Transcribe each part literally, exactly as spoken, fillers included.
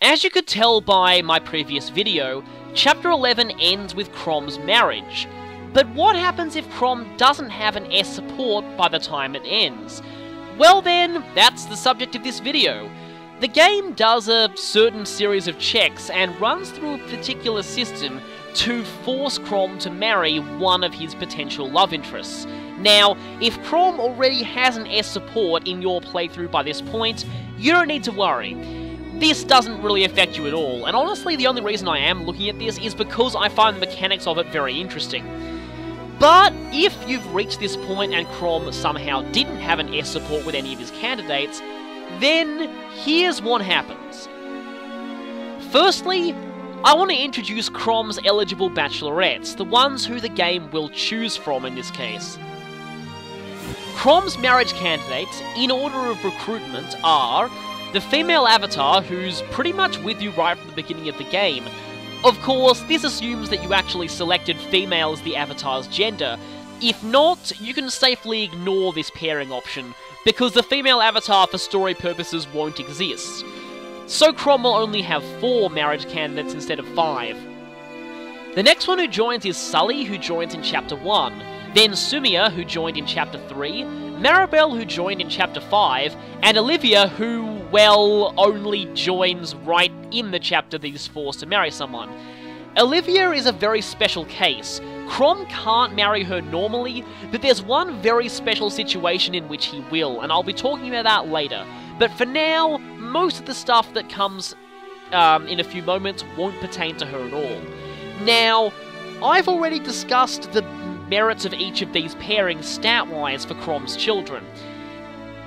As you could tell by my previous video, Chapter eleven ends with Chrom's marriage. But what happens if Chrom doesn't have an S support by the time it ends? Well then, that's the subject of this video. The game does a certain series of checks and runs through a particular system to force Chrom to marry one of his potential love interests. Now, if Chrom already has an S support in your playthrough by this point, you don't need to worry. This doesn't really affect you at all, and honestly the only reason I am looking at this is because I find the mechanics of it very interesting. But if you've reached this point and Chrom somehow didn't have an S support with any of his candidates, then here's what happens. Firstly, I want to introduce Chrom's eligible bachelorettes, the ones who the game will choose from in this case. Chrom's marriage candidates, in order of recruitment, are the female avatar, who's pretty much with you right from the beginning of the game. Of course, this assumes that you actually selected female as the avatar's gender. If not, you can safely ignore this pairing option, because the female avatar for story purposes won't exist. So Chrom will only have four marriage candidates instead of five. The next one who joins is Sully, who joins in Chapter one. Then Sumia, who joined in Chapter three, Maribelle, who joined in Chapter five, and Olivia, who, well, only joins right in the chapter that is forced to marry someone. Olivia is a very special case. Chrom can't marry her normally, but there's one very special situation in which he will, and I'll be talking about that later. But for now, most of the stuff that comes um, in a few moments won't pertain to her at all. Now, I've already discussed the merits of each of these pairings stat-wise for Chrom's children,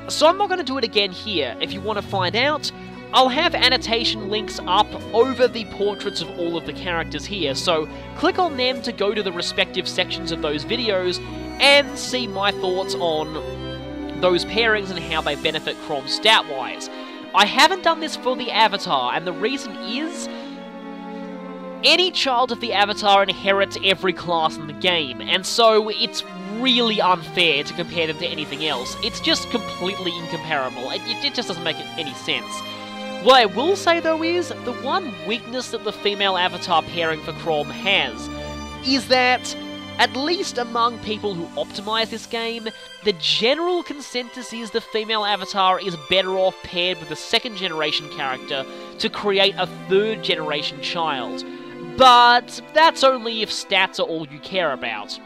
so I'm not going to do it again here. If you want to find out, I'll have annotation links up over the portraits of all of the characters here, so click on them to go to the respective sections of those videos and see my thoughts on those pairings and how they benefit Chrom stat-wise. I haven't done this for the avatar, and the reason is, any child of the avatar inherits every class in the game, and so it's really unfair to compare them to anything else. It's just completely incomparable. It, it just doesn't make any sense. What I will say though is, the one weakness that the female avatar pairing for Chrom has is that, at least among people who optimize this game, the general consensus is the female avatar is better off paired with a second generation character to create a third generation child. But that's only if stats are all you care about.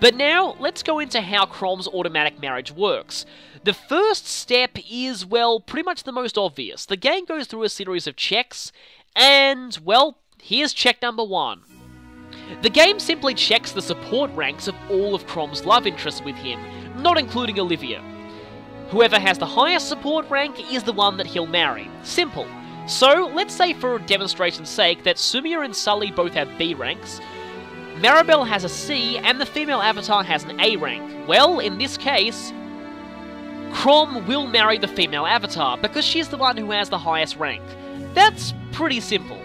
But now, let's go into how Chrom's automatic marriage works. The first step is, well, pretty much the most obvious. The game goes through a series of checks, and, well, here's check number one. The game simply checks the support ranks of all of Chrom's love interests with him, not including Olivia. Whoever has the highest support rank is the one that he'll marry. Simple. So, let's say for demonstration's sake that Sumia and Sully both have B ranks, Maribelle has a C, and the female avatar has an A rank. Well, in this case, Chrom will marry the female avatar, because she's the one who has the highest rank. That's pretty simple.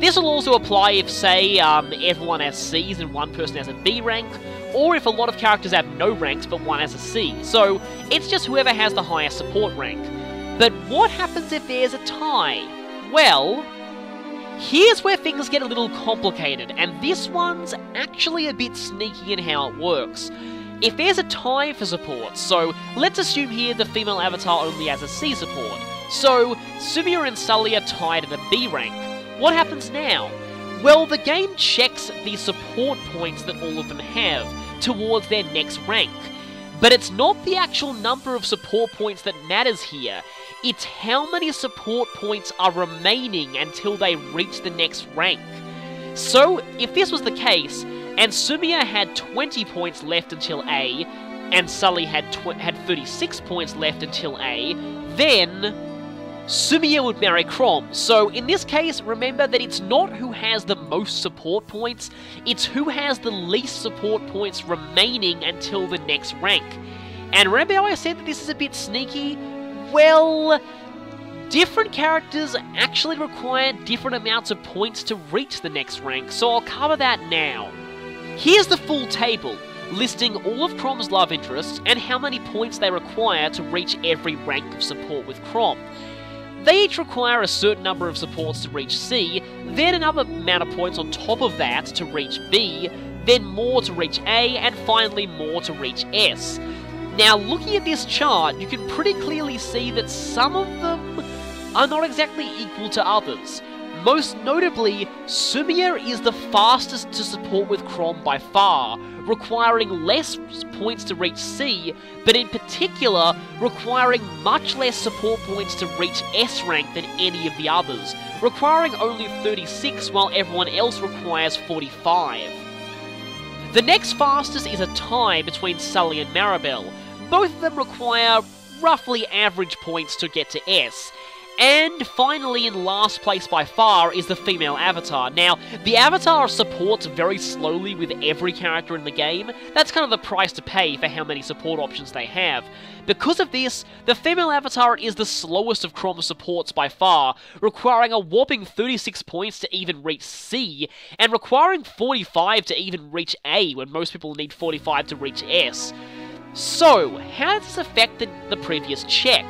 This will also apply if, say, um, everyone has C's and one person has a B rank, or if a lot of characters have no ranks but one has a C. So, it's just whoever has the highest support rank. But what happens if there's a tie? Well, here's where things get a little complicated, and this one's actually a bit sneaky in how it works. If there's a tie for support, so let's assume here the female avatar only has a C support. So, Sumia and Sully are tied at a B rank. What happens now? Well, the game checks the support points that all of them have towards their next rank. But it's not the actual number of support points that matters here. It's how many support points are remaining until they reach the next rank. So, if this was the case, and Sumia had twenty points left until A, and Sully had, had thirty-six points left until A, then Sumia would marry Chrom. So, in this case, remember that it's not who has the most support points, it's who has the least support points remaining until the next rank. And remember how I said that this is a bit sneaky? Well, different characters actually require different amounts of points to reach the next rank, so I'll cover that now. Here's the full table, listing all of Chrom's love interests and how many points they require to reach every rank of support with Chrom. They each require a certain number of supports to reach C, then another amount of points on top of that to reach B, then more to reach A, and finally more to reach S. Now, looking at this chart, you can pretty clearly see that some of them are not exactly equal to others. Most notably, Sumia is the fastest to support with Chrom by far, requiring less points to reach C, but in particular, requiring much less support points to reach S rank than any of the others, requiring only thirty-six while everyone else requires forty-five. The next fastest is a tie between Sully and Maribelle. Both of them require roughly average points to get to S. And finally, in last place by far, is the female avatar. Now, the avatar supports very slowly with every character in the game. That's kind of the price to pay for how many support options they have. Because of this, the female avatar is the slowest of Chrom's supports by far, requiring a whopping thirty-six points to even reach C, and requiring forty-five to even reach A, when most people need forty-five to reach S. So, how does this affect the, the previous check?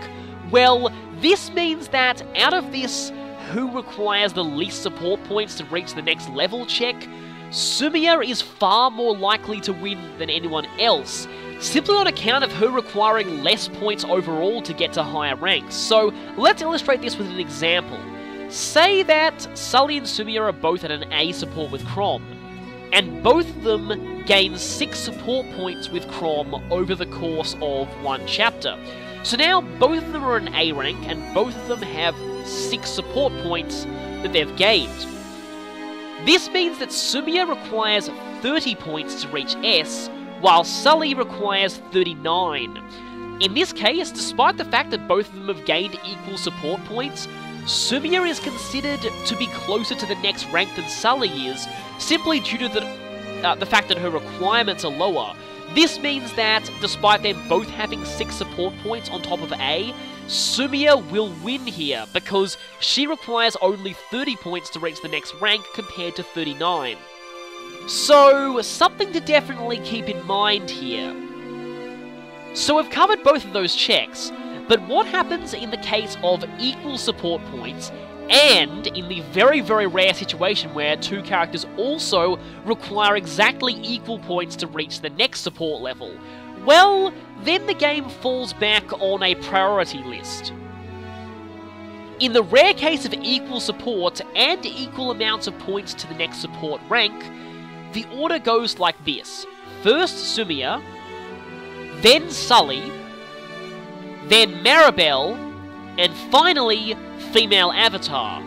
Well, this means that, out of this who requires the least support points to reach the next level check, Sumia is far more likely to win than anyone else, simply on account of her requiring less points overall to get to higher ranks. So, let's illustrate this with an example. Say that Sully and Sumia are both at an A support with Chrom, and both of them gain six support points with Chrom over the course of one chapter. So now, both of them are in A rank, and both of them have six support points that they've gained. This means that Sumia requires thirty points to reach S, while Sully requires thirty-nine. In this case, despite the fact that both of them have gained equal support points, Sumia is considered to be closer to the next rank than Sully is, simply due to the, uh, the fact that her requirements are lower. This means that, despite them both having six support points on top of A, Sumia will win here, because she requires only thirty points to reach the next rank compared to thirty-nine. So, something to definitely keep in mind here. So we've covered both of those checks, but what happens in the case of equal support points, and in the very, very rare situation where two characters also require exactly equal points to reach the next support level? Well, then the game falls back on a priority list. In the rare case of equal support and equal amounts of points to the next support rank, the order goes like this. First Sumia, then Sully, then Maribelle, and finally female avatar.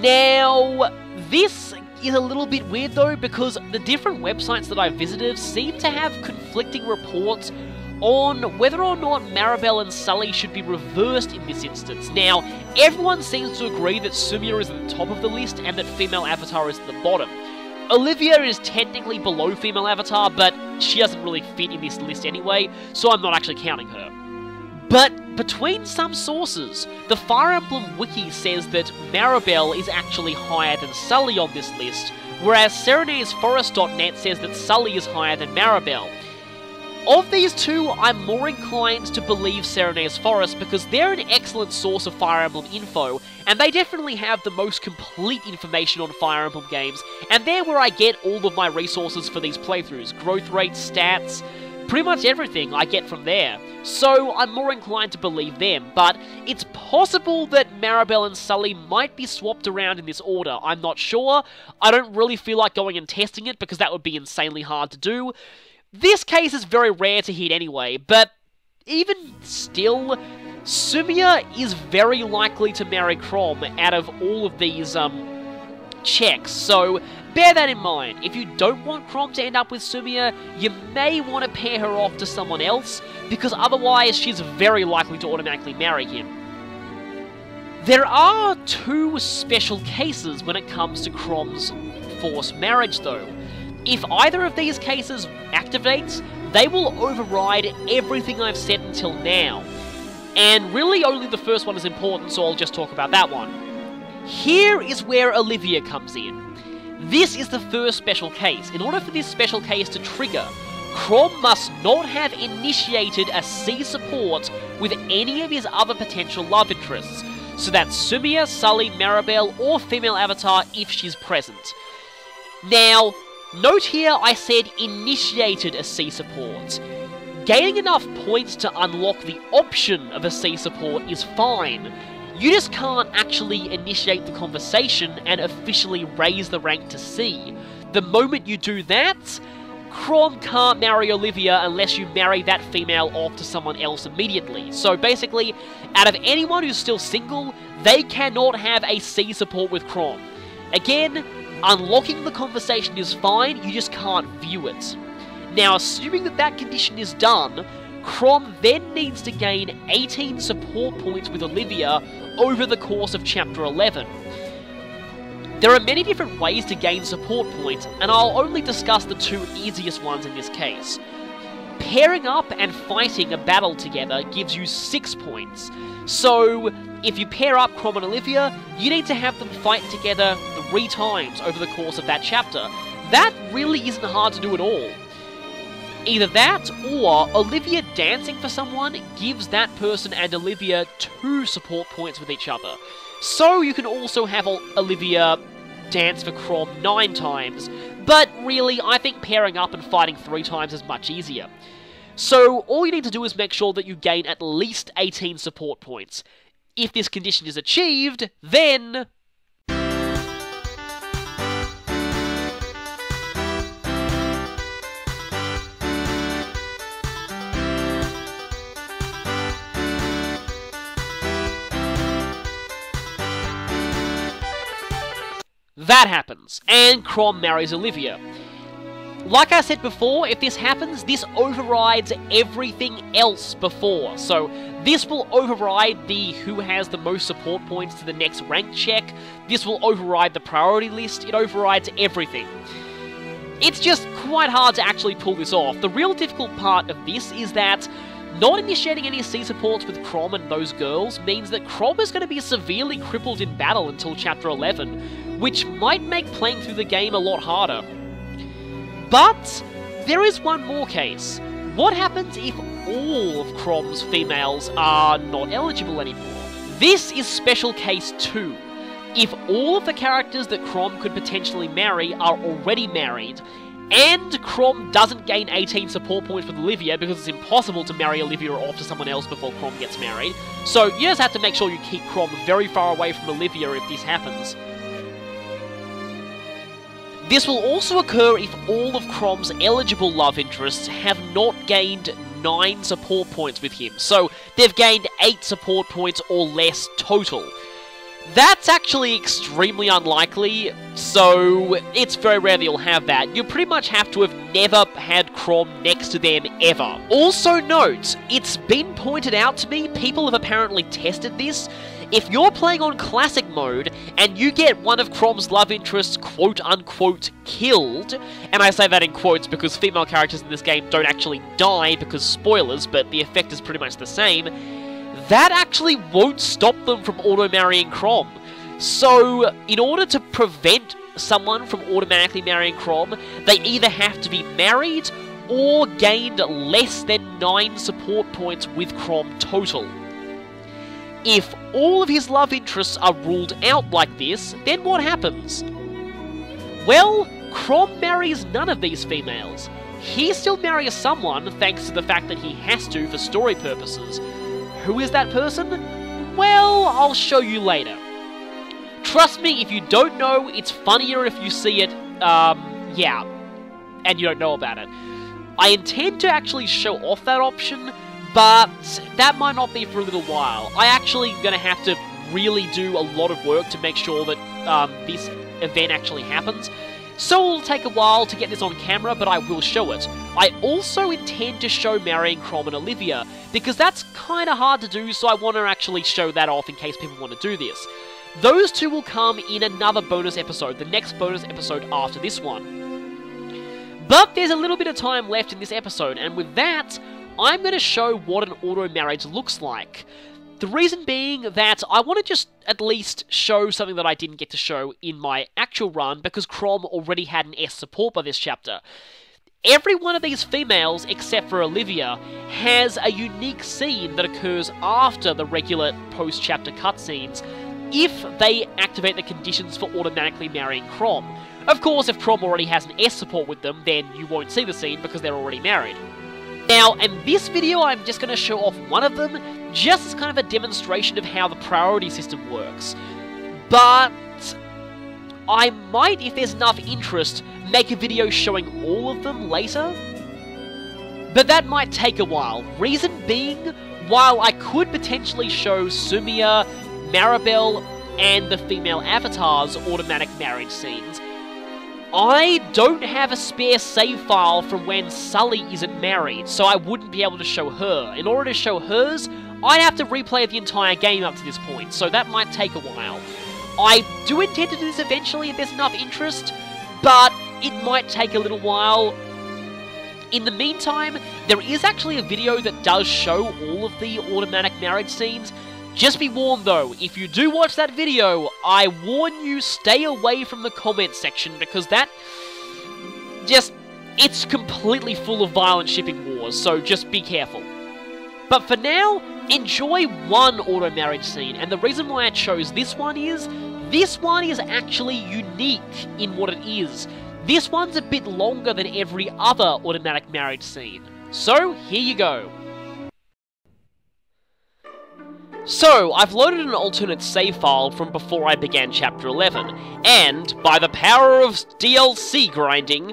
Now, this is a little bit weird though, because the different websites that I visited seem to have conflicting reports on whether or not Maribelle and Sully should be reversed in this instance. Now, everyone seems to agree that Sumia is at the top of the list and that female avatar is at the bottom. Olivia is technically below female avatar, but she doesn't really fit in this list anyway, so I'm not actually counting her. But between some sources, the Fire Emblem Wiki says that Maribelle is actually higher than Sully on this list, whereas Serenes Forest dot net says that Sully is higher than Maribelle. Of these two, I'm more inclined to believe Serenes Forest because they're an excellent source of Fire Emblem info, and they definitely have the most complete information on Fire Emblem games, and they're where I get all of my resources for these playthroughs, growth rates, stats. Pretty much everything I get from there, so I'm more inclined to believe them, but it's possible that Maribelle and Sully might be swapped around in this order. I'm not sure. I don't really feel like going and testing it because that would be insanely hard to do. This case is very rare to hit anyway, but even still, Sumia is very likely to marry Chrom out of all of these um, checks, so bear that in mind. If you don't want Chrom to end up with Sumia, you may want to pair her off to someone else, because otherwise she's very likely to automatically marry him. There are two special cases when it comes to Chrom's forced marriage though. If either of these cases activates, they will override everything I've said until now. And really only the first one is important, so I'll just talk about that one. Here is where Olivia comes in. This is the first special case. In order for this special case to trigger, Chrom must not have initiated a C support with any of his other potential love interests. So that's Sumia, Sully, Maribelle, or female avatar if she's present. Now, note here I said initiated a C support. Gaining enough points to unlock the option of a C support is fine. You just can't actually initiate the conversation and officially raise the rank to C. The moment you do that, Chrom can't marry Olivia unless you marry that female off to someone else immediately. So basically, out of anyone who's still single, they cannot have a C support with Chrom. Again, unlocking the conversation is fine, you just can't view it. Now, assuming that that condition is done, Chrom then needs to gain eighteen support points with Olivia over the course of Chapter eleven. There are many different ways to gain support points, and I'll only discuss the two easiest ones in this case. Pairing up and fighting a battle together gives you six points. So, if you pair up Chrom and Olivia, you need to have them fight together three times over the course of that chapter. That really isn't hard to do at all. Either that, or Olivia dancing for someone gives that person and Olivia two support points with each other. So you can also have Olivia dance for Chrom nine times, but really I think pairing up and fighting three times is much easier. So all you need to do is make sure that you gain at least eighteen support points. If this condition is achieved, then... that happens, and Chrom marries Olivia. Like I said before, if this happens, this overrides everything else before. So this will override the who has the most support points to the next rank check. This will override the priority list. It overrides everything. It's just quite hard to actually pull this off. The real difficult part of this is that not initiating any C supports with Chrom and those girls means that Chrom is going to be severely crippled in battle until Chapter eleven, which might make playing through the game a lot harder. But there is one more case. What happens if all of Chrom's females are not eligible anymore? This is Special Case two. If all of the characters that Chrom could potentially marry are already married, and Chrom doesn't gain eighteen support points with Olivia because it's impossible to marry Olivia off to someone else before Chrom gets married. So you just have to make sure you keep Chrom very far away from Olivia if this happens. This will also occur if all of Chrom's eligible love interests have not gained nine support points with him. So they've gained eight support points or less total. That's actually extremely unlikely, so it's very rare that you'll have that. You pretty much have to have never had Chrom next to them ever. Also note, it's been pointed out to me, people have apparently tested this. If you're playing on Classic mode, and you get one of Chrom's love interests quote-unquote killed, and I say that in quotes because female characters in this game don't actually die because spoilers, but the effect is pretty much the same, that actually won't stop them from auto-marrying Chrom. So, in order to prevent someone from automatically marrying Chrom, they either have to be married or gained less than nine support points with Chrom total. If all of his love interests are ruled out like this, then what happens? Well, Chrom marries none of these females. He still marries someone, thanks to the fact that he has to for story purposes. Who is that person? Well, I'll show you later. Trust me, if you don't know, it's funnier if you see it, um, yeah, and you don't know about it. I intend to actually show off that option, but that might not be for a little while. I actually am going to have to really do a lot of work to make sure that um, this event actually happens. So it'll take a while to get this on camera, but I will show it. I also intend to show marrying Chrom and Olivia, because that's kinda hard to do, so I want to actually show that off in case people want to do this. Those two will come in another bonus episode, the next bonus episode after this one. But there's a little bit of time left in this episode, and with that, I'm going to show what an auto-marriage looks like. The reason being that I want to just at least show something that I didn't get to show in my actual run because Chrom already had an S support by this chapter. Every one of these females, except for Olivia, has a unique scene that occurs after the regular post-chapter cutscenes if they activate the conditions for automatically marrying Chrom. Of course, if Chrom already has an S support with them, then you won't see the scene because they're already married. Now, in this video, I'm just going to show off one of them, just as kind of a demonstration of how the priority system works. But I might, if there's enough interest, make a video showing all of them later. But that might take a while. Reason being, while I could potentially show Sumia, Maribelle, and the female avatars automatic marriage scenes, I don't have a spare save file from when Sully isn't married, so I wouldn't be able to show her. In order to show hers, I'd have to replay the entire game up to this point, so that might take a while. I do intend to do this eventually if there's enough interest, but it might take a little while. In the meantime, there is actually a video that does show all of the automatic marriage scenes. Just be warned though, if you do watch that video, I warn you, stay away from the comments section, because that just, it's completely full of violent shipping wars, so just be careful. But for now, enjoy one auto-marriage scene, and the reason why I chose this one is, this one is actually unique in what it is. This one's a bit longer than every other automatic marriage scene. So, here you go. So, I've loaded an alternate save file from before I began chapter eleven, and, by the power of D L C grinding,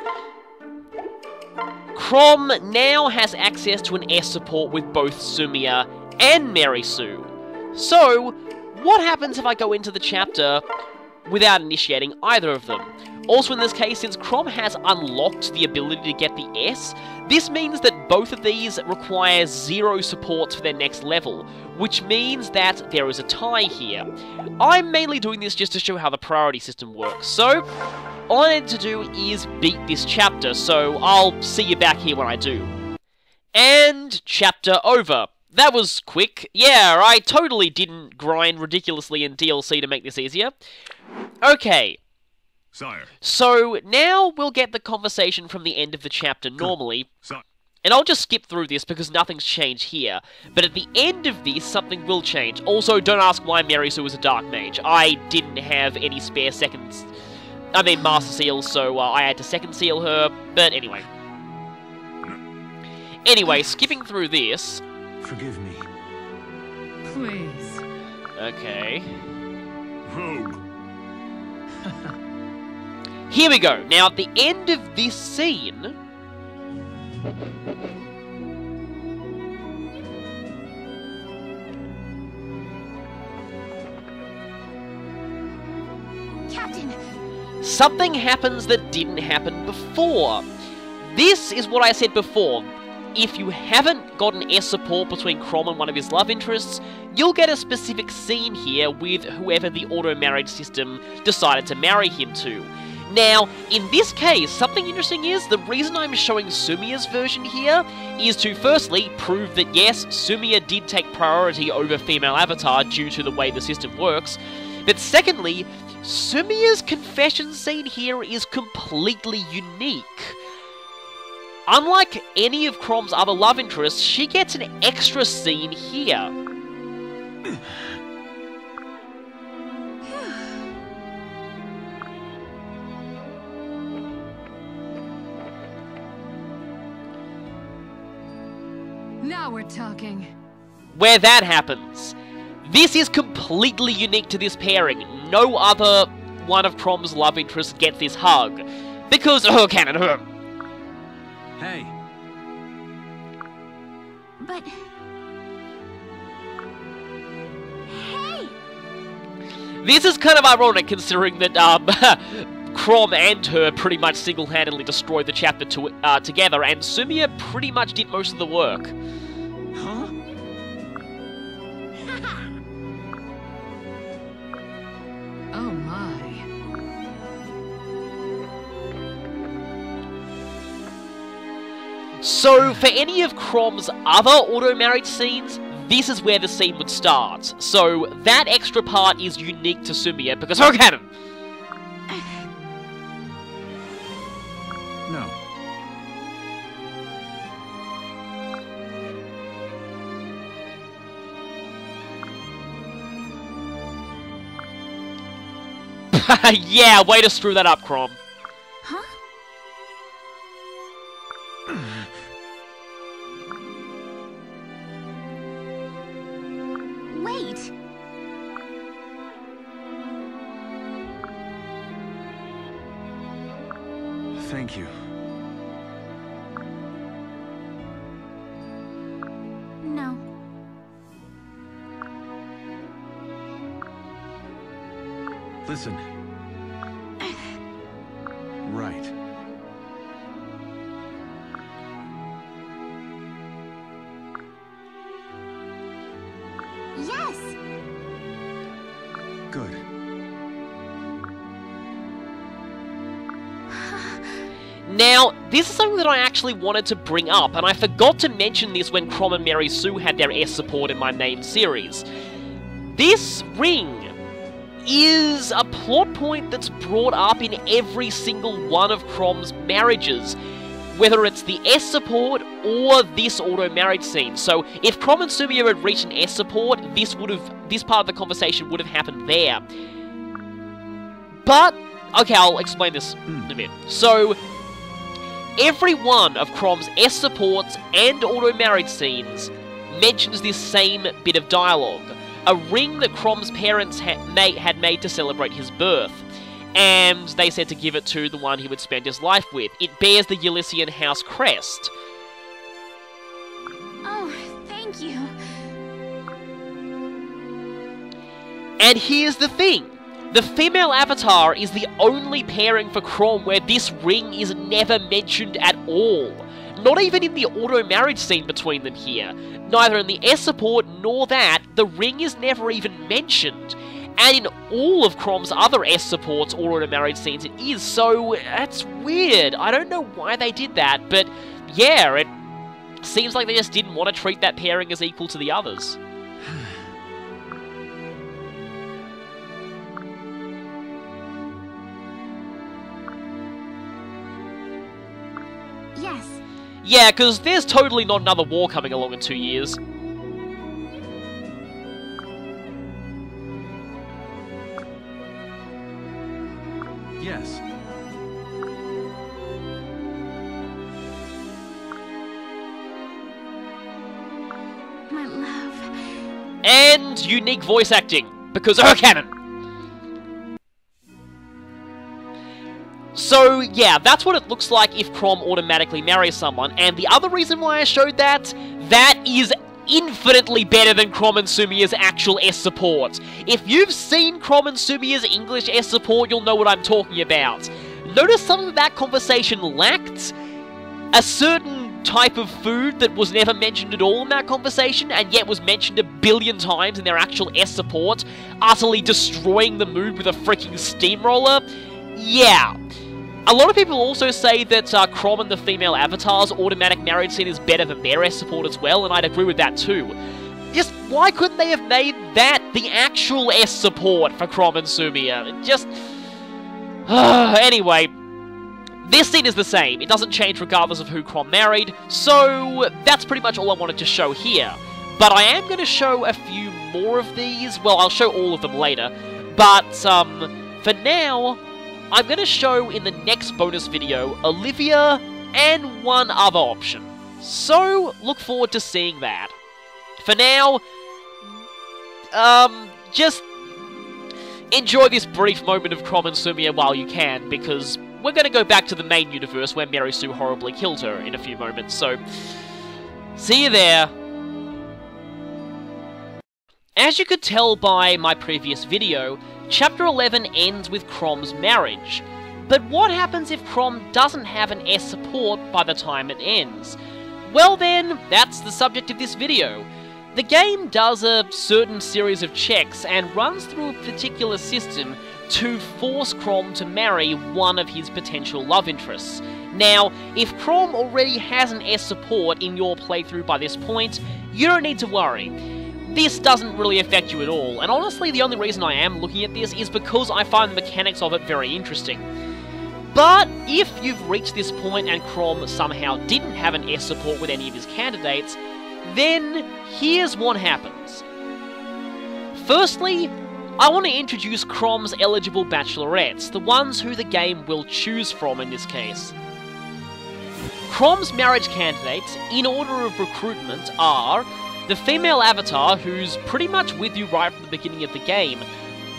Chrom now has access to an S support with both Sumia and Mary Sue. So, what happens if I go into the chapter without initiating either of them? Also in this case, since Chrom has unlocked the ability to get the S, this means that both of these require zero supports for their next level, which means that there is a tie here. I'm mainly doing this just to show how the priority system works, so all I need to do is beat this chapter, so I'll see you back here when I do. And chapter over. That was quick. Yeah, I totally didn't grind ridiculously in D L C to make this easier. Okay. Sire. So now we'll get the conversation from the end of the chapter normally. Sire. And I'll just skip through this because nothing's changed here. But at the end of this, something will change. Also, don't ask why Mary Sue was a dark mage. I didn't have any spare seconds. I mean, Master Seal, so uh, I had to second seal her. But anyway. Anyway, skipping through this... Forgive me. Please. Okay. Rogue. Here we go. Now, at the end of this scene... Captain! Something happens that didn't happen before. This is what I said before. If you haven't got an S support between Chrom and one of his love interests, you'll get a specific scene here with whoever the auto-marriage system decided to marry him to. Now, in this case, something interesting is, the reason I'm showing Sumia's version here is to, firstly, prove that yes, Sumia did take priority over female avatar due to the way the system works, but secondly, Sumia's confession scene here is completely unique. Unlike any of Chrom's other love interests, she gets an extra scene here. Now we're talking. Where that happens. This is completely unique to this pairing. No other one of Chrom's love interests gets this hug. Because, oh, canon, her. Hey. But... Hey! This is kind of ironic, considering that, um, Chrom and her pretty much single-handedly destroyed the chapter to, uh, together, and Sumia pretty much did most of the work. Huh? Oh my. So, for any of Chrom's other auto-marriage scenes, this is where the scene would start. So, that extra part is unique to Sumia, because her cannon! No. Yeah, way to screw that up, Chrom. Huh? Wait. Thank you. No. Listen. Right. Yes. Good. Now, this is something that I actually wanted to bring up, and I forgot to mention this when Chrom and Mary Sue had their S support in my name series. This ring is a plot point that's brought up in every single one of Chrom's marriages, whether it's the S support or this auto-marriage scene. So if Chrom and Sumia had reached an S support, this would have this part of the conversation would have happened there. But okay, I'll explain this in a bit. So every one of Chrom's S supports and auto-marriage scenes mentions this same bit of dialogue. A ring that Chrom's parents ha made, had made to celebrate his birth, and they said to give it to the one he would spend his life with. It bears the Ulyssean house crest. Oh, thank you. And here's the thing. The female avatar is the only pairing for Chrom where this ring is never mentioned at all. Not even in the auto-marriage scene between them here. Neither in the S support nor that, the ring is never even mentioned. And in all of Chrom's other S supports or auto-marriage scenes it is, so that's weird. I don't know why they did that, but yeah, it seems like they just didn't want to treat that pairing as equal to the others. Yes. Yeah, because there's totally not another war coming along in two years. Yes. My love. And unique voice acting, because of her canon. So, yeah, that's what it looks like if Chrom automatically marries someone, and the other reason why I showed that, that is infinitely better than Chrom and Sumia's actual S support. If you've seen Chrom and Sumia's English S support, you'll know what I'm talking about. Notice something that that conversation lacked? A certain type of food that was never mentioned at all in that conversation, and yet was mentioned a billion times in their actual S support, utterly destroying the mood with a freaking steamroller. Yeah. A lot of people also say that uh, Chrom and the female avatar's automatic marriage scene is better than their S support as well, and I'd agree with that too. Just why couldn't they have made that the actual S support for Chrom and Sumia? Just... anyway, this scene is the same. It doesn't change regardless of who Chrom married, so that's pretty much all I wanted to show here. But I am going to show a few more of these. Well, I'll show all of them later, but um, for now... I'm going to show in the next bonus video Olivia and one other option, so look forward to seeing that. For now, um, just enjoy this brief moment of Chrom and Sumia while you can, because we're going to go back to the main universe where Mary Sue horribly killed her in a few moments, so see you there. As you could tell by my previous video, Chapter eleven ends with Chrom's marriage. But what happens if Chrom doesn't have an S support by the time it ends? Well then, that's the subject of this video. The game does a certain series of checks and runs through a particular system to force Chrom to marry one of his potential love interests. Now, if Chrom already has an S support in your playthrough by this point, you don't need to worry. This doesn't really affect you at all, and honestly the only reason I am looking at this is because I find the mechanics of it very interesting. But if you've reached this point and Chrom somehow didn't have an S support with any of his candidates, then here's what happens. Firstly, I want to introduce Chrom's eligible bachelorettes, the ones who the game will choose from in this case. Chrom's marriage candidates, in order of recruitment, are the female avatar, who's pretty much with you right from the beginning of the game.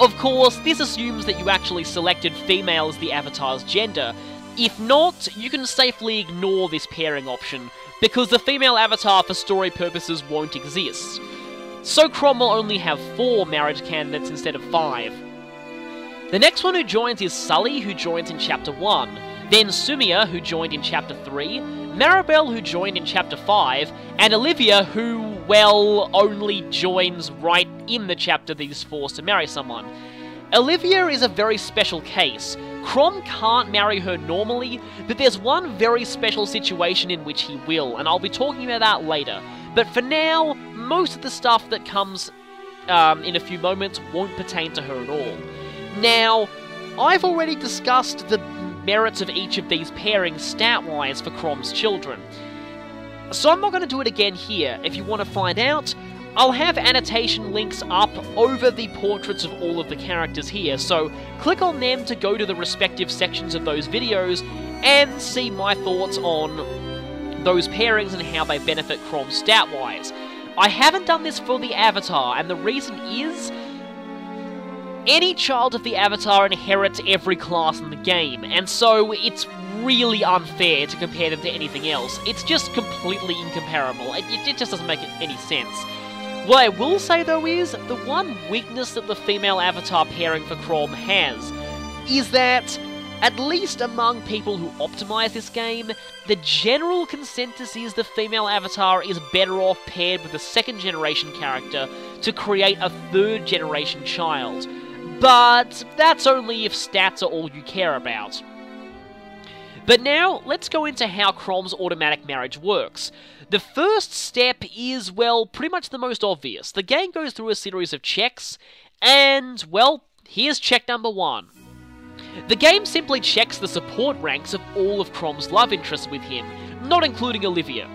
Of course, this assumes that you actually selected female as the avatar's gender. If not, you can safely ignore this pairing option, because the female avatar for story purposes won't exist. So Chrom will only have four marriage candidates instead of five. The next one who joins is Sully, who joins in Chapter one. Then Sumia, who joined in Chapter three, Maribelle, who joined in Chapter five, and Olivia, who, well, only joins right in the chapter that is forced to marry someone. Olivia is a very special case. Chrom can't marry her normally, but there's one very special situation in which he will, and I'll be talking about that later. But for now, most of the stuff that comes um, in a few moments won't pertain to her at all. Now, I've already discussed the merits of each of these pairings stat-wise for Chrom's children, so I'm not going to do it again here. If you want to find out, I'll have annotation links up over the portraits of all of the characters here, so click on them to go to the respective sections of those videos and see my thoughts on those pairings and how they benefit Chrom stat-wise. I haven't done this for the avatar, and the reason is, any child of the avatar inherits every class in the game, and so it's really unfair to compare them to anything else. It's just completely incomparable. It, it just doesn't make any sense. What I will say, though, is the one weakness that the female avatar pairing for Chrom has is that, at least among people who optimize this game, the general consensus is the female avatar is better off paired with a second-generation character to create a third-generation child. But that's only if stats are all you care about. But now, let's go into how Chrom's automatic marriage works. The first step is, well, pretty much the most obvious. The game goes through a series of checks, and, well, here's check number one. The game simply checks the support ranks of all of Chrom's love interests with him, not including Olivia.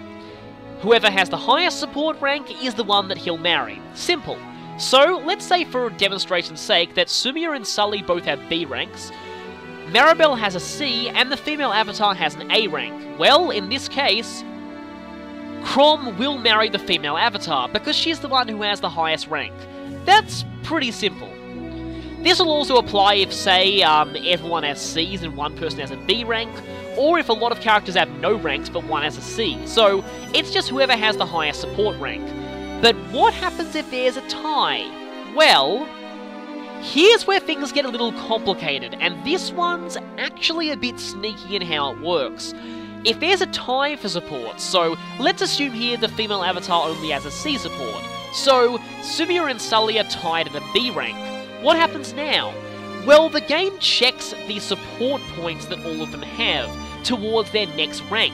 Whoever has the highest support rank is the one that he'll marry. Simple. So, let's say for demonstration's sake that Sumia and Sully both have B ranks, Maribelle has a C, and the female avatar has an A rank. Well, in this case, Chrom will marry the female avatar, because she's the one who has the highest rank. That's pretty simple. This will also apply if, say, um, everyone has C's and one person has a B rank, or if a lot of characters have no ranks but one has a C. So, it's just whoever has the highest support rank. But what happens if there's a tie? Well, here's where things get a little complicated, and this one's actually a bit sneaky in how it works. If there's a tie for support, so let's assume here the female avatar only has a C support. So, Sumia and Sully are tied at a B rank. What happens now? Well, the game checks the support points that all of them have towards their next rank.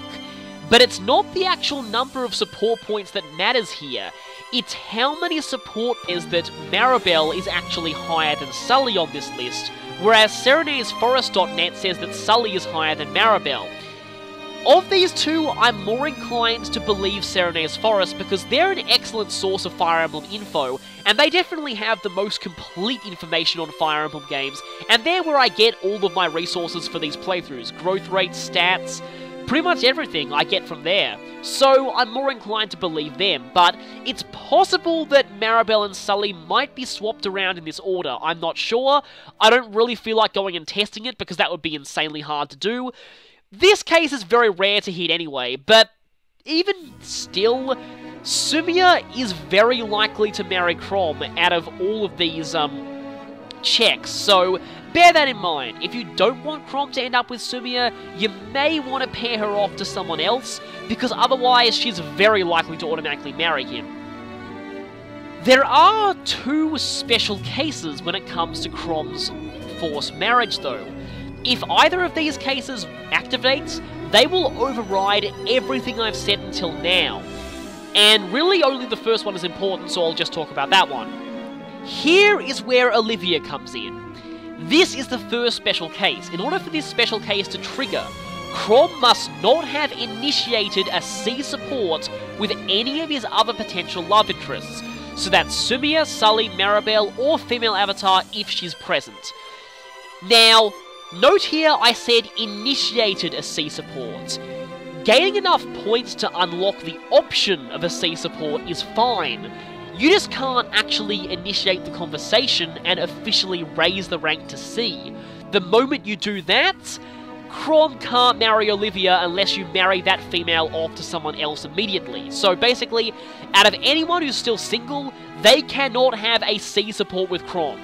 But it's not the actual number of support points that matters here. It's how many support is that Maribelle is actually higher than Sully on this list, whereas Serenes Forest dot net says that Sully is higher than Maribelle. Of these two, I'm more inclined to believe Serenes Forest because they're an excellent source of Fire Emblem info, and they definitely have the most complete information on Fire Emblem games, and they're where I get all of my resources for these playthroughs, growth rates, stats. Pretty much everything I get from there, so I'm more inclined to believe them, but it's possible that Maribelle and Sully might be swapped around in this order. I'm not sure. I don't really feel like going and testing it because that would be insanely hard to do. This case is very rare to hit anyway, but even still, Sumia is very likely to marry Chrom out of all of these um, checks, so bear that in mind. If you don't want Chrom to end up with Sumia, you may want to pair her off to someone else, because otherwise she's very likely to automatically marry him. There are two special cases when it comes to Chrom's forced marriage, though. If either of these cases activates, they will override everything I've said until now. And really only the first one is important, so I'll just talk about that one. Here is where Olivia comes in. This is the first special case. In order for this special case to trigger, Chrom must not have initiated a C support with any of his other potential love interests. So that's Sumia, Sully, Maribelle, or female avatar if she's present. Now, note here I said initiated a C support. Gaining enough points to unlock the option of a C support is fine. You just can't actually initiate the conversation and officially raise the rank to C. The moment you do that, Chrom can't marry Olivia unless you marry that female off to someone else immediately. So basically, out of anyone who's still single, they cannot have a C support with Chrom.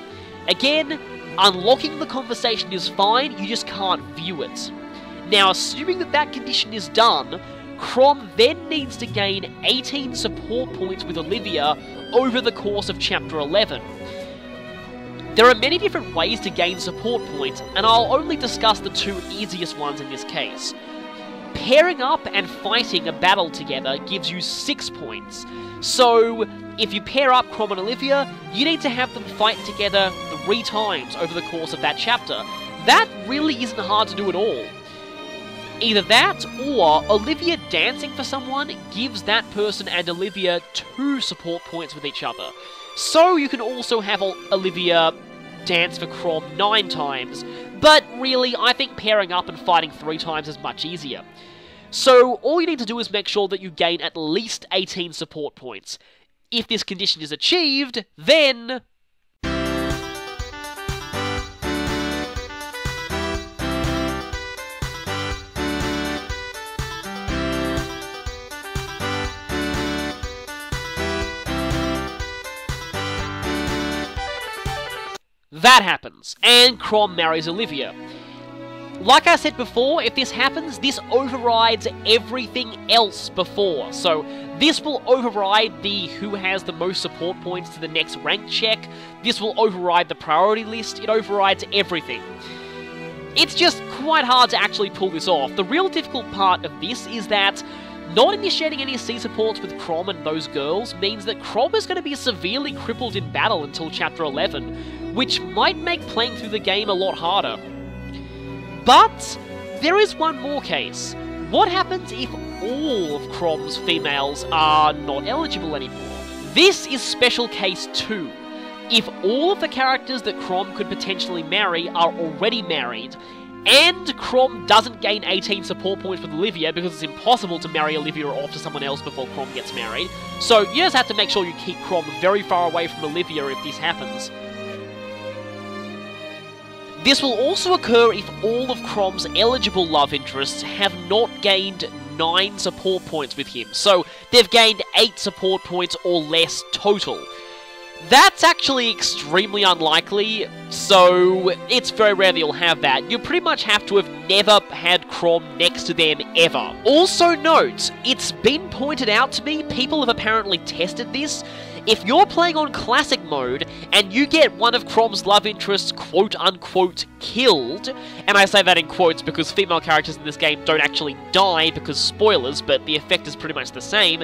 Again, unlocking the conversation is fine, you just can't view it. Now, assuming that that condition is done, Chrom then needs to gain eighteen support points with Olivia over the course of Chapter eleven. There are many different ways to gain support points, and I'll only discuss the two easiest ones in this case. Pairing up and fighting a battle together gives you six points. So, if you pair up Chrom and Olivia, you need to have them fight together three times over the course of that chapter. That really isn't hard to do at all. Either that, or Olivia dancing for someone gives that person and Olivia two support points with each other. So you can also have Olivia dance for Chrom nine times, but really I think pairing up and fighting three times is much easier. So all you need to do is make sure that you gain at least eighteen support points. If this condition is achieved, then... that happens, and Chrom marries Olivia. Like I said before, if this happens, this overrides everything else before. So this will override the who has the most support points to the next rank check. This will override the priority list. It overrides everything. It's just quite hard to actually pull this off. The real difficult part of this is that not initiating any C supports with Chrom and those girls means that Chrom is going to be severely crippled in battle until Chapter eleven, which might make playing through the game a lot harder. But there is one more case. What happens if all of Chrom's females are not eligible anymore? This is Special Case two. If all of the characters that Chrom could potentially marry are already married, and Chrom doesn't gain eighteen support points with Olivia because it's impossible to marry Olivia off to someone else before Chrom gets married. So you just have to make sure you keep Chrom very far away from Olivia if this happens. This will also occur if all of Chrom's eligible love interests have not gained nine support points with him. So they've gained eight support points or less total. That's actually extremely unlikely, so it's very rare that you'll have that. You pretty much have to have never had Chrom next to them ever. Also note, it's been pointed out to me, people have apparently tested this. If you're playing on Classic mode, and you get one of Chrom's love interests quote-unquote killed, and I say that in quotes because female characters in this game don't actually die because spoilers, but the effect is pretty much the same,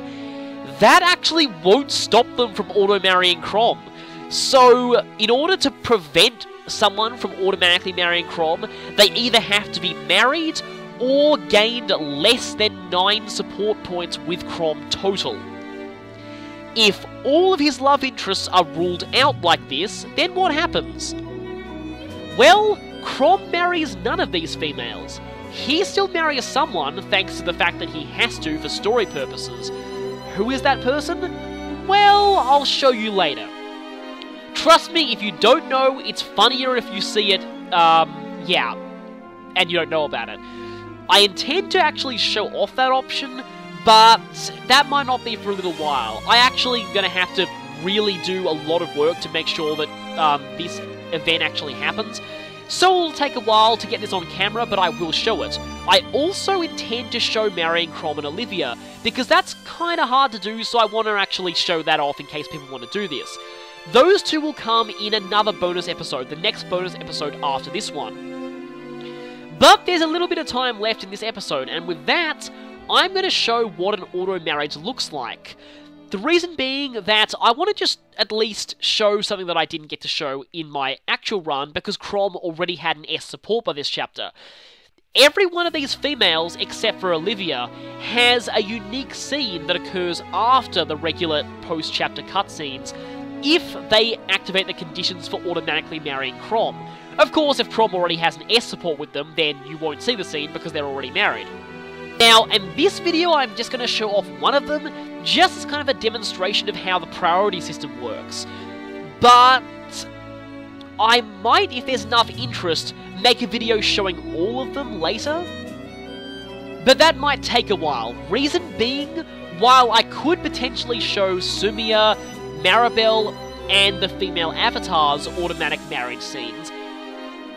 that actually won't stop them from auto-marrying Chrom. So, in order to prevent someone from automatically marrying Chrom, they either have to be married or gained less than nine support points with Chrom total. If all of his love interests are ruled out like this, then what happens? Well, Chrom marries none of these females. He still marries someone, thanks to the fact that he has to for story purposes. Who is that person? Well, I'll show you later. Trust me, if you don't know, it's funnier if you see it, um, yeah, and you don't know about it. I intend to actually show off that option, but that might not be for a little while. I actually am going to have to really do a lot of work to make sure that um, this event actually happens. So it'll take a while to get this on camera, but I will show it. I also intend to show marrying Chrom and Olivia, because that's kinda hard to do, so I want to actually show that off in case people want to do this. Those two will come in another bonus episode, the next bonus episode after this one. But there's a little bit of time left in this episode, and with that, I'm going to show what an auto-marriage looks like. The reason being that I want to just at least show something that I didn't get to show in my actual run because Chrom already had an S support by this chapter. Every one of these females, except for Olivia, has a unique scene that occurs after the regular post-chapter cutscenes if they activate the conditions for automatically marrying Chrom. Of course, if Chrom already has an S support with them, then you won't see the scene because they're already married. Now, in this video, I'm just going to show off one of them, just as kind of a demonstration of how the priority system works. But I might, if there's enough interest, make a video showing all of them later. But that might take a while. Reason being, while I could potentially show Sumia, Maribelle, and the female avatars automatic marriage scenes,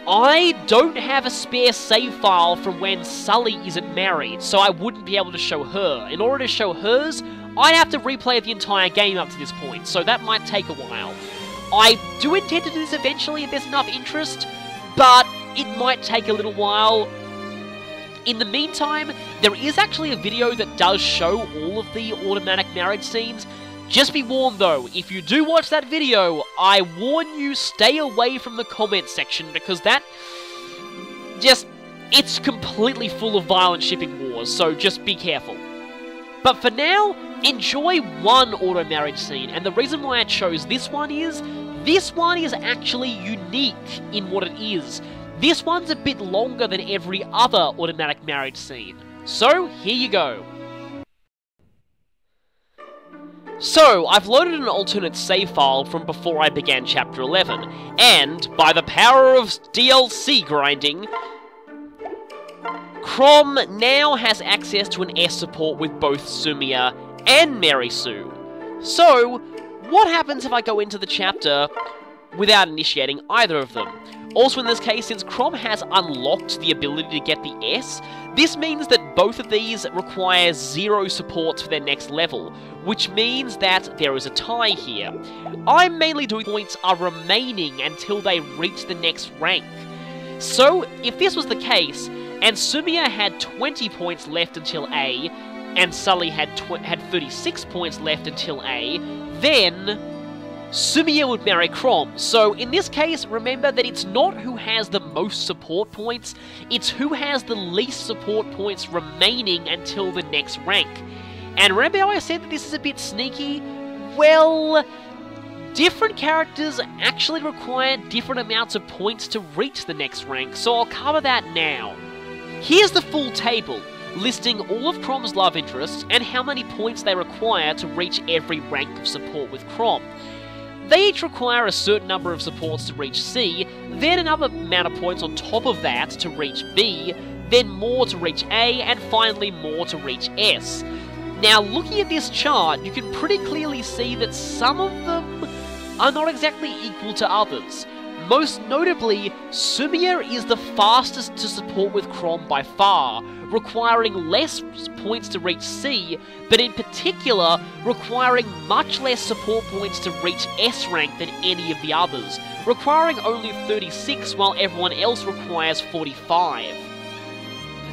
I don't have a spare save file from when Sully isn't married, so I wouldn't be able to show her. In order to show hers, I'd have to replay the entire game up to this point, so that might take a while. I do intend to do this eventually if there's enough interest, but it might take a little while. In the meantime, there is actually a video that does show all of the automatic marriage scenes. Just be warned though, if you do watch that video, I warn you, stay away from the comments section, because that just, it's completely full of violent shipping wars, so just be careful. But for now, enjoy one auto-marriage scene, and the reason why I chose this one is, this one is actually unique in what it is. This one's a bit longer than every other automatic marriage scene. So, here you go. So, I've loaded an alternate save file from before I began Chapter eleven, and, by the power of D L C grinding, Chrom now has access to an S support with both Sumia and Mary Sue. So, what happens if I go into the chapter without initiating either of them? Also in this case, since Chrom has unlocked the ability to get the S, this means that both of these require zero supports for their next level, which means that there is a tie here. I'm mainly doing points are remaining until they reach the next rank. So, if this was the case, and Sumia had twenty points left until A, and Sully had, had thirty-six points left until A, then Sumia would marry Chrom. So in this case, remember that it's not who has the most support points, it's who has the least support points remaining until the next rank. And remember how I said that this is a bit sneaky? Well, different characters actually require different amounts of points to reach the next rank, so I'll cover that now. Here's the full table, listing all of Chrom's love interests and how many points they require to reach every rank of support with Chrom. They each require a certain number of supports to reach C, then another amount of points on top of that to reach B, then more to reach A, and finally more to reach S. Now, looking at this chart, you can pretty clearly see that some of them are not exactly equal to others. Most notably, Sumia is the fastest to support with Chrom by far, requiring less points to reach C, but in particular, requiring much less support points to reach S rank than any of the others, requiring only thirty-six while everyone else requires forty-five.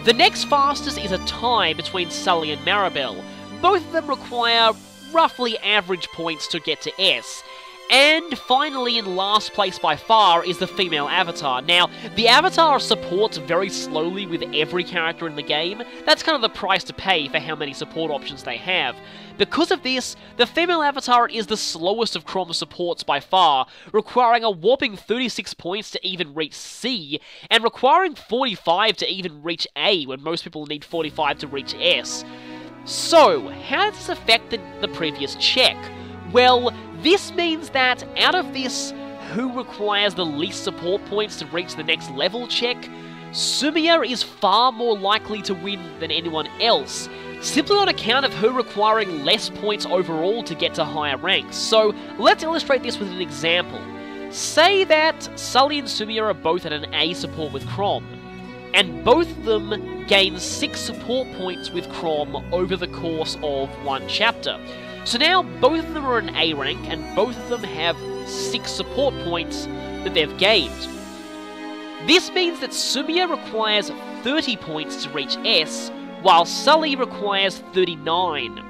The next fastest is a tie between Sully and Maribelle. Both of them require roughly average points to get to S. And finally, in last place by far, is the female avatar. Now, the avatar supports very slowly with every character in the game. That's kind of the price to pay for how many support options they have. Because of this, the female avatar is the slowest of Chrom's supports by far, requiring a whopping thirty-six points to even reach C, and requiring forty-five to even reach A, when most people need forty-five to reach S. So, how does this affect the, the previous check? Well, this means that, out of this who requires the least support points to reach the next level check, Sumia is far more likely to win than anyone else, simply on account of her requiring less points overall to get to higher ranks. So, let's illustrate this with an example. Say that Sully and Sumia are both at an A support with Chrom, and both of them gain six support points with Chrom over the course of one chapter. So now, both of them are in A rank, and both of them have six support points that they've gained. This means that Sumia requires thirty points to reach S, while Sully requires thirty-nine.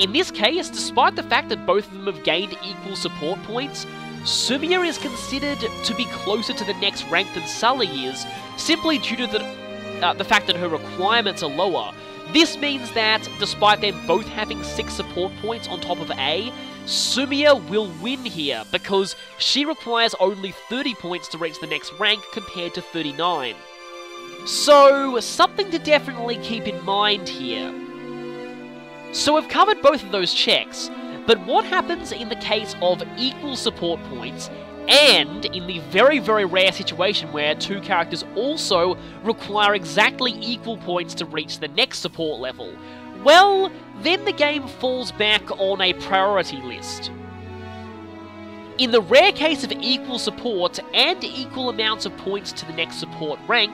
In this case, despite the fact that both of them have gained equal support points, Sumia is considered to be closer to the next rank than Sully is, simply due to the uh, the fact that her requirements are lower. This means that, despite them both having six support points on top of A, Sumia will win here, because she requires only thirty points to reach the next rank compared to thirty-nine. So, something to definitely keep in mind here. So we've covered both of those checks, but what happens in the case of equal support points, and in the very, very rare situation where two characters also require exactly equal points to reach the next support level? Well, then the game falls back on a priority list. In the rare case of equal support and equal amounts of points to the next support rank,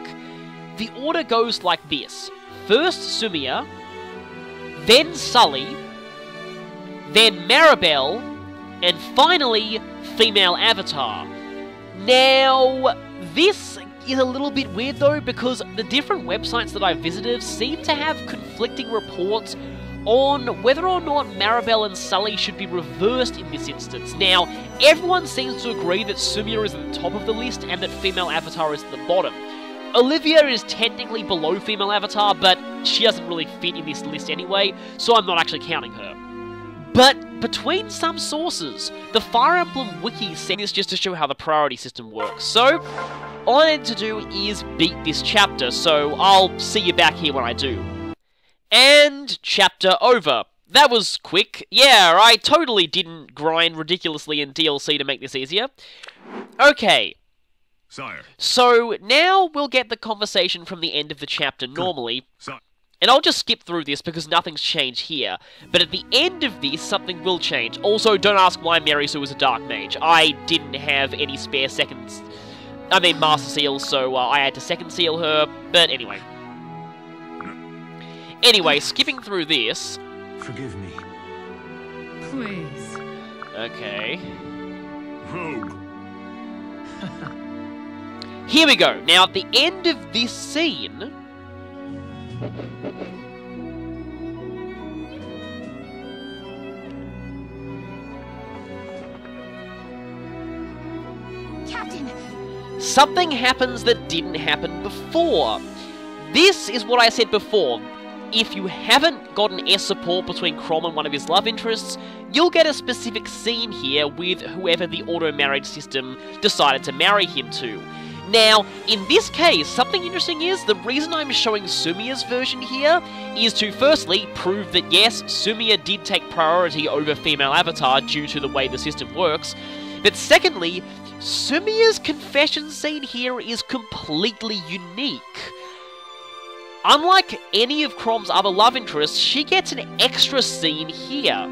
the order goes like this. First Sumia, then Sully, then Maribelle, and finally, female avatar. Now, this is a little bit weird though, because the different websites that I visited seem to have conflicting reports on whether or not Maribelle and Sully should be reversed in this instance. Now, everyone seems to agree that Sumia is at the top of the list and that female avatar is at the bottom. Olivia is technically below female avatar, but she doesn't really fit in this list anyway, so I'm not actually counting her. But between some sources, the Fire Emblem Wiki said this just to show how the priority system works. So, all I need to do is beat this chapter, so I'll see you back here when I do. And chapter over. That was quick. Yeah, I totally didn't grind ridiculously in D L C to make this easier. Okay. Sire. So, now we'll get the conversation from the end of the chapter normally. Sire. And I'll just skip through this because nothing's changed here. But at the end of this, something will change. Also, don't ask why Mary Sue was a Dark Mage. I didn't have any spare seconds. I mean, Master Seal, so uh, I had to second seal her. But anyway. Anyway, skipping through this. Forgive me. Please. Okay. Rogue. Here we go. Now, at the end of this scene. Captain. Something happens that didn't happen before. This is what I said before. If you haven't got an S support between Chrom and one of his love interests, you'll get a specific scene here with whoever the auto-marriage system decided to marry him to. Now, in this case, something interesting is, the reason I'm showing Sumia's version here is to, firstly, prove that yes, Sumia did take priority over female avatar due to the way the system works, but secondly, Sumia's confession scene here is completely unique. Unlike any of Chrom's other love interests, she gets an extra scene here.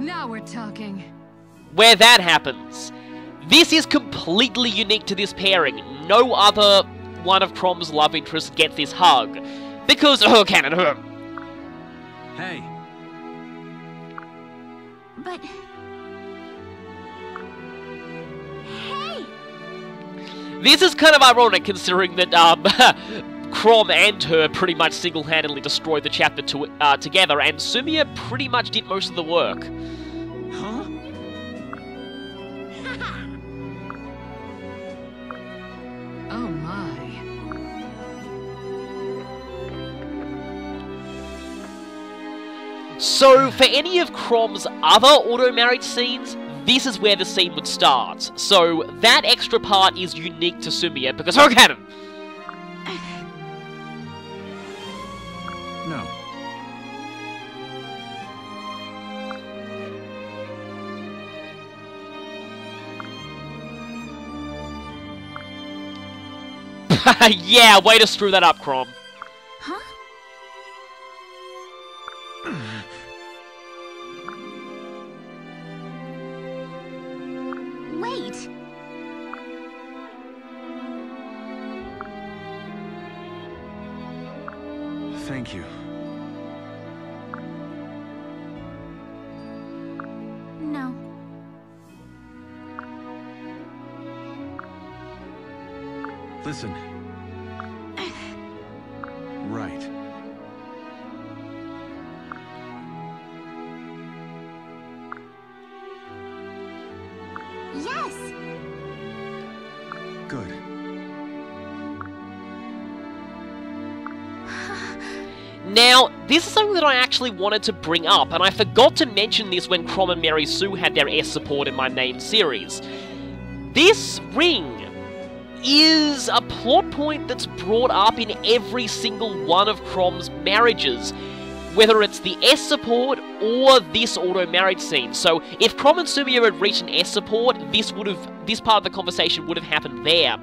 Now we're talking. Where that happens. This is completely unique to this pairing. No other one of Chrom's love interests gets this hug. Because, oh, canon, her. Hey. But. Hey! This is kind of ironic considering that, um, Chrom and her pretty much single-handedly destroyed the chapter to, uh, together, and Sumia pretty much did most of the work. Huh? Oh my. So, for any of Chrom's other auto-marriage scenes, this is where the scene would start. So, that extra part is unique to Sumia, because oh, cannon! No. Yeah, way to screw that up, Chrom. Huh? Wait. Thank you. No. Listen. Right. Now, this is something that I actually wanted to bring up, and I forgot to mention this when Chrom and Mary Sue had their S support in my name series. This ring is a plot point that's brought up in every single one of Chrom's marriages, whether it's the S support or this auto-marriage scene. So if Chrom and Sumia had reached an S support, this would have this part of the conversation would have happened there.